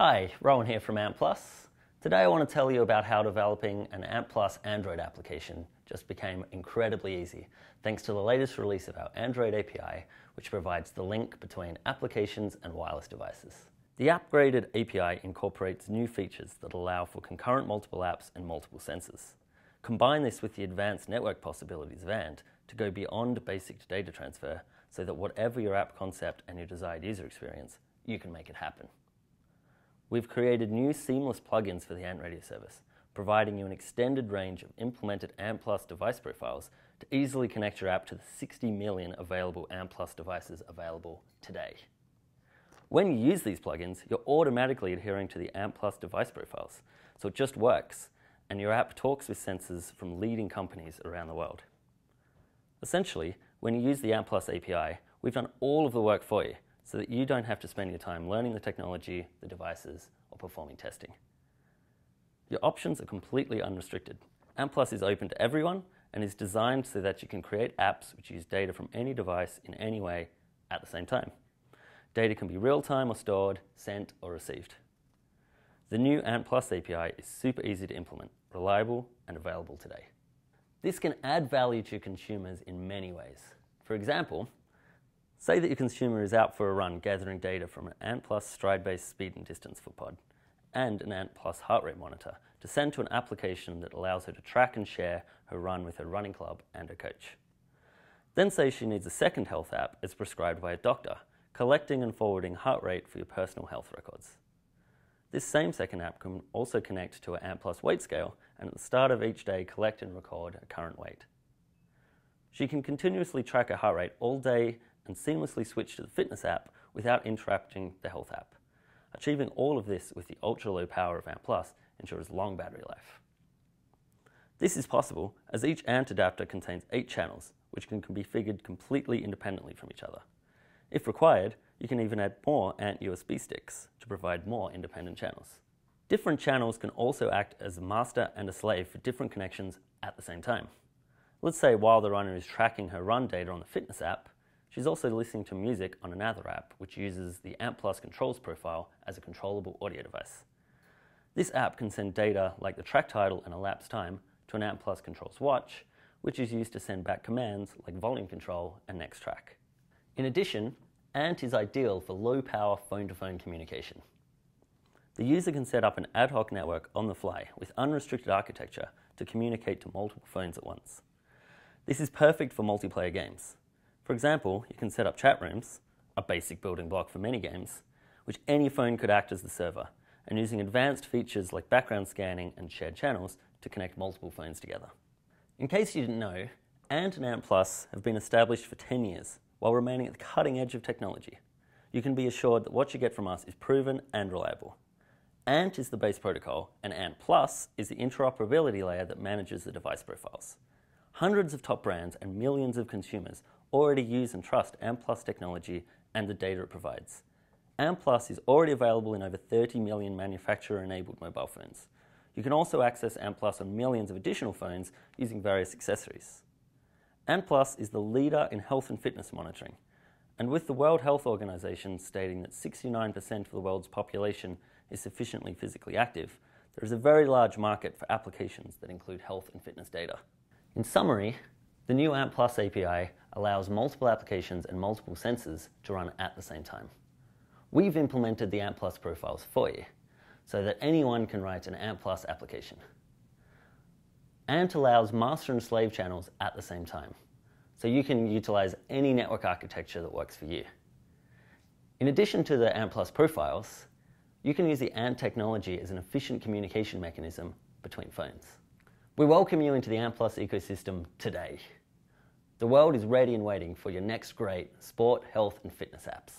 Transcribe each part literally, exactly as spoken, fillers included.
Hi, Rowan here from Ant plus. Today I want to tell you about how developing an Ant plus Android application just became incredibly easy thanks to the latest release of our Android A P I, which provides the link between applications and wireless devices. The upgraded A P I incorporates new features that allow for concurrent multiple apps and multiple sensors. Combine this with the advanced network possibilities of Ant to go beyond basic data transfer so that whatever your app concept and your desired user experience, you can make it happen. We've created new seamless plugins for the Ant Radio Service, providing you an extended range of implemented Ant plus device profiles to easily connect your app to the sixty million available Ant plus devices available today. When you use these plugins, you're automatically adhering to the Ant plus device profiles, so it just works, and your app talks with sensors from leading companies around the world. Essentially, when you use the Ant plus A P I, we've done all of the work for you, so that you don't have to spend your time learning the technology, the devices, or performing testing. Your options are completely unrestricted. Ant plus is open to everyone and is designed so that you can create apps which use data from any device in any way at the same time. Data can be real-time or stored, sent or received. The new Ant plus A P I is super easy to implement, reliable, and available today. This can add value to consumers in many ways. For example, say that your consumer is out for a run gathering data from an Ant plus stride-based speed and distance footpod and an Ant plus heart rate monitor to send to an application that allows her to track and share her run with her running club and her coach. Then say she needs a second health app as prescribed by a doctor, collecting and forwarding heart rate for your personal health records. This same second app can also connect to an Ant plus weight scale and at the start of each day collect and record her current weight. She can continuously track her heart rate all day and seamlessly switch to the fitness app without interrupting the health app. Achieving all of this with the ultra-low power of Ant plus ensures long battery life. This is possible as each Ant adapter contains eight channels, which can be configured completely independently from each other. If required, you can even add more Ant U S B sticks to provide more independent channels. Different channels can also act as a master and a slave for different connections at the same time. Let's say while the runner is tracking her run data on the fitness app, she's also listening to music on another app which uses the Ant plus controls profile as a controllable audio device. This app can send data like the track title and elapsed time to an Ant plus controls watch, which is used to send back commands like volume control and next track. In addition, Ant is ideal for low-power phone-to-phone communication. The user can set up an ad hoc network on the fly with unrestricted architecture to communicate to multiple phones at once. This is perfect for multiplayer games. For example, you can set up chat rooms, a basic building block for many games, which any phone could act as the server, and using advanced features like background scanning and shared channels to connect multiple phones together. In case you didn't know, Ant and Ant plus have been established for ten years while remaining at the cutting edge of technology. You can be assured that what you get from us is proven and reliable. Ant is the base protocol, and Ant plus is the interoperability layer that manages the device profiles. Hundreds of top brands and millions of consumers already use and trust Ant plus technology and the data it provides. Ant plus is already available in over thirty million manufacturer-enabled mobile phones. You can also access Ant plus on millions of additional phones using various accessories. Ant plus is the leader in health and fitness monitoring, and with the World Health Organization stating that sixty-nine percent of the world's population is sufficiently physically active, there is a very large market for applications that include health and fitness data. In summary, the new Ant plus A P I allows multiple applications and multiple sensors to run at the same time. We've implemented the Ant plus profiles for you, so that anyone can write an Ant plus application. Ant allows master and slave channels at the same time, so you can utilize any network architecture that works for you. In addition to the Ant plus profiles, you can use the Ant technology as an efficient communication mechanism between phones. We welcome you into the Ant plus ecosystem today. The world is ready and waiting for your next great sport, health, and fitness apps.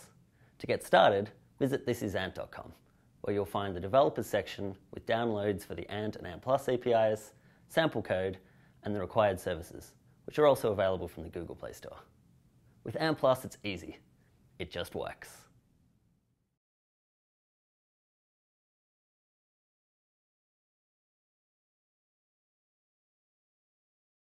To get started, visit this is ant dot com, where you'll find the developers section with downloads for the Ant and Ant plus A P Is, sample code, and the required services, which are also available from the Google Play Store. With Ant plus, it's easy. It just works.